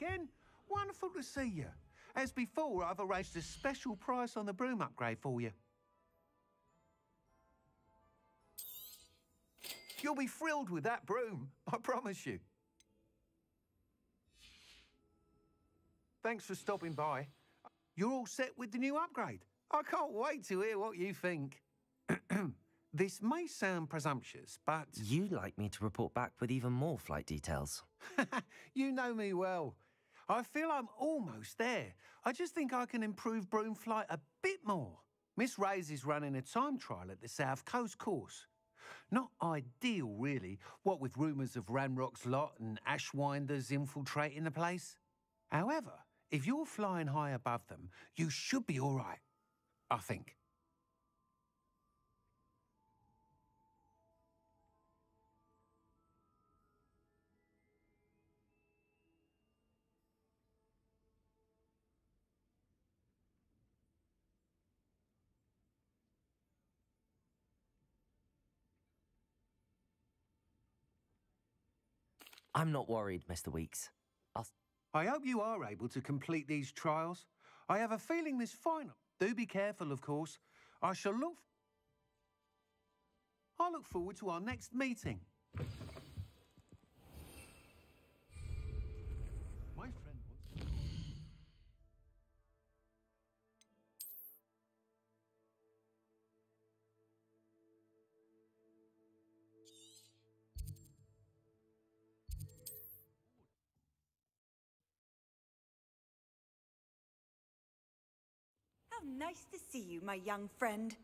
again. Wonderful to see you. As before, I've arranged a special price on the broom upgrade for you. You'll be thrilled with that broom, I promise you. Thanks for stopping by. You're all set with the new upgrade. I can't wait to hear what you think. This may sound presumptuous, but... You'd like me to report back with even more flight details. You know me well. I feel I'm almost there. I just think I can improve broom flight a bit more. Miss Ray's is running a time trial at the South Coast course. Not ideal, really, what with rumours of Ranrock's lot and Ashwinders infiltrating the place. However, if you're flying high above them, you should be all right, I think. I'm not worried, Mr. Weeks. I hope you are able to complete these trials. I have a feeling this final... Do be careful, of course. I look forward to our next meeting. Nice to see you, my young friend.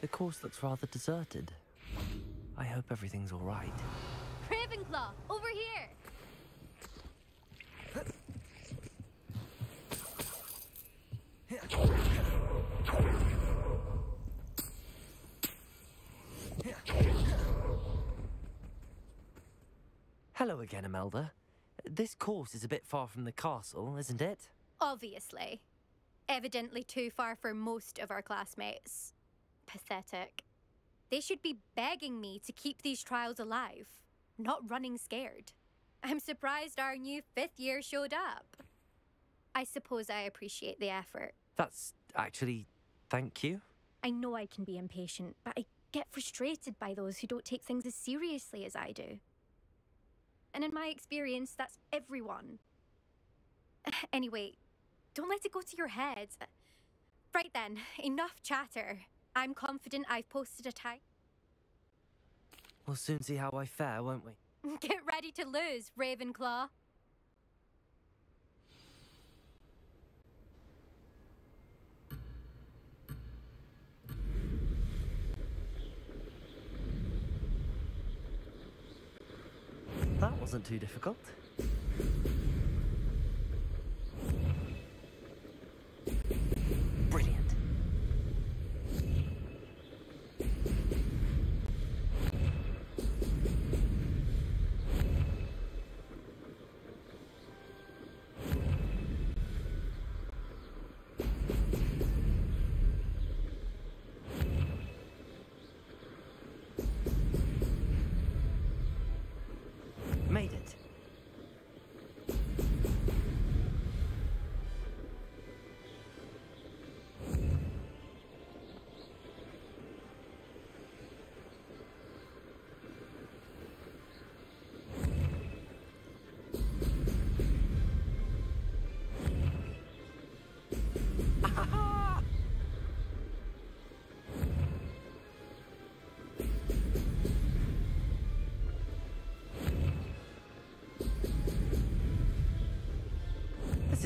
The course looks rather deserted. I hope everything's all right. Ravenclaw, over here! Hello again, Imelda. This course is a bit far from the castle, isn't it? Obviously. Evidently too far for most of our classmates. Pathetic. They should be begging me to keep these trials alive. Not running scared. I'm surprised our new fifth year showed up. I suppose I appreciate the effort. That's actually... thank you. I know I can be impatient, but I get frustrated by those who don't take things as seriously as I do. And in my experience, that's everyone. Anyway, don't let it go to your head. Right then, enough chatter. I'm confident I've posted a time. We'll soon see how I fare, won't we? Get ready to lose, Ravenclaw. That wasn't too difficult.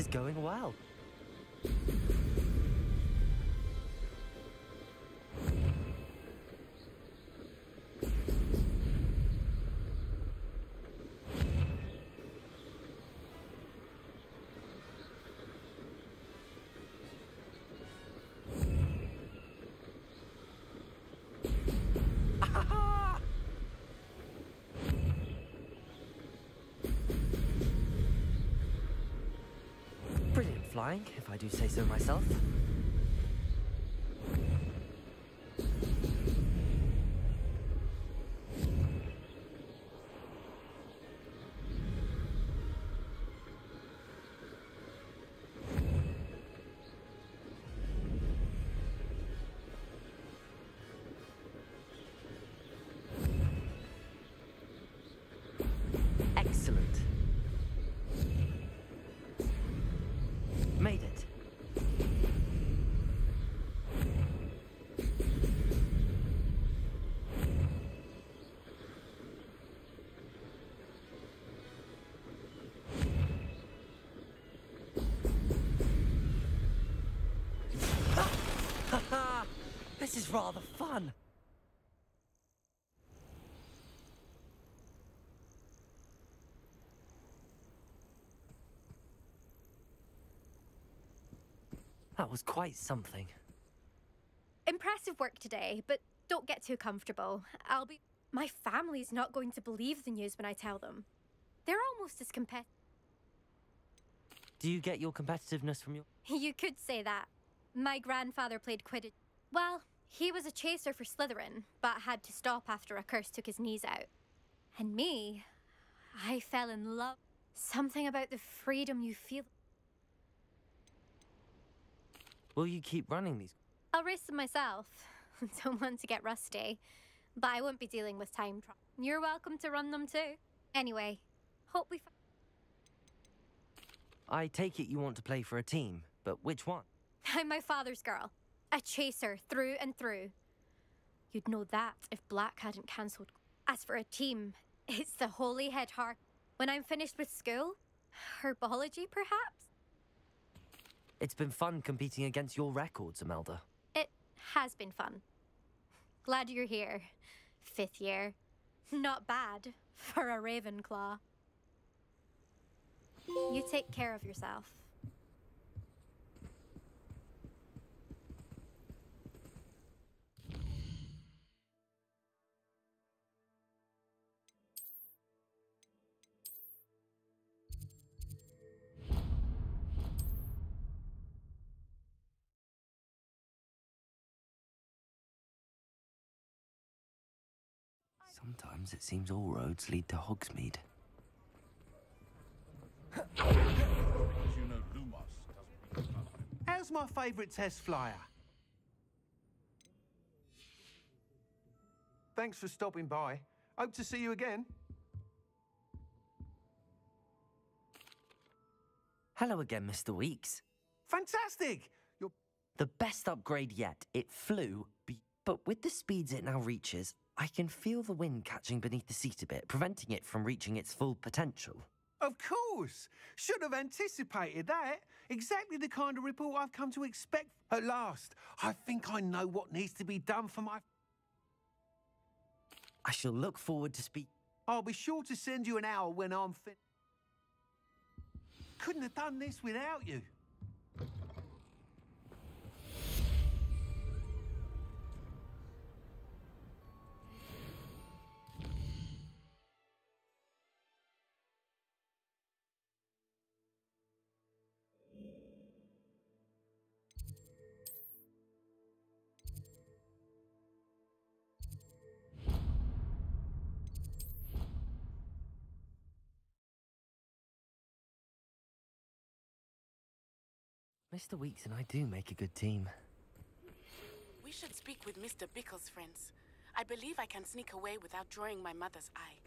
Going well. flying, if I do say so myself. This is rather fun. That was quite something. Impressive work today, but don't get too comfortable. My family's not going to believe the news when I tell them. They're almost as competitive. Do you get your competitiveness from your... You could say that. My grandfather played Quidditch. Well, he was a chaser for Slytherin, but had to stop after a curse took his knees out. And me, I fell in love. Something about the freedom you feel. Will you keep running these? I'll race them myself. Don't want to get rusty, but I won't be dealing with time travel. You're welcome to run them too. Anyway, hope we find. I take it you want to play for a team, but which one? I'm my father's girl. A chaser, through and through. You'd know that if Black hadn't cancelled. As for a team, it's the Holy Head Heart. When I'm finished with school, herbology perhaps? It's been fun competing against your records, Imelda. It has been fun. Glad you're here. 5th year. Not bad for a Ravenclaw. You take care of yourself. Sometimes it seems all roads lead to Hogsmeade. How's my favourite test flyer? Thanks for stopping by. Hope to see you again. Hello again, Mr. Weeks. Fantastic! You're the best upgrade yet. It flew, but with the speeds it now reaches, I can feel the wind catching beneath the seat a bit, preventing it from reaching its full potential. Of course! Should have anticipated that. Exactly the kind of report I've come to expect. At last, I think I know what needs to be done for my... I shall look forward to speak. I'll be sure to send you an owl when I'm finished. Couldn't have done this without you. Mr. Weeks and I do make a good team. We should speak with Mr. Bickle's friends. I believe I can sneak away without drawing my mother's eye.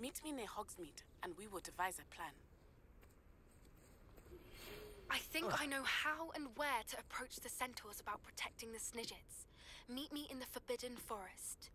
Meet me near Hogsmeade, and we will devise a plan. I think I know how and where to approach the Centaurs about protecting the Snidgets. Meet me in the Forbidden Forest.